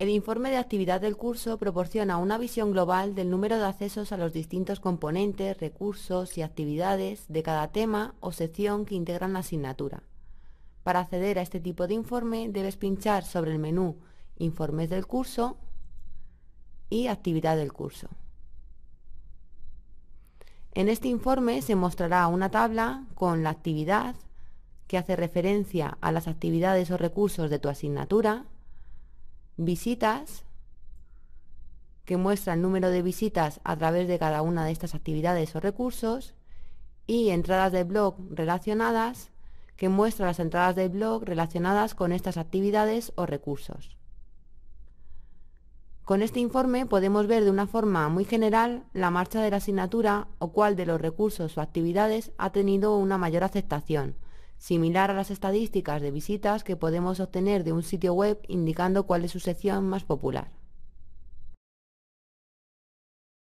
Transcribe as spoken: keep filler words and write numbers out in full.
El informe de actividad del curso proporciona una visión global del número de accesos a los distintos componentes, recursos y actividades de cada tema o sección que integran la asignatura. Para acceder a este tipo de informe debes pinchar sobre el menú Informes del curso y Actividad del curso. En este informe se mostrará una tabla con la actividad que hace referencia a las actividades o recursos de tu asignatura, visitas, que muestra el número de visitas a través de cada una de estas actividades o recursos, y entradas de blog relacionadas, que muestra las entradas de blog relacionadas con estas actividades o recursos. Con este informe podemos ver de una forma muy general la marcha de la asignatura o cuál de los recursos o actividades ha tenido una mayor aceptación, similar a las estadísticas de visitas que podemos obtener de un sitio web indicando cuál es su sección más popular.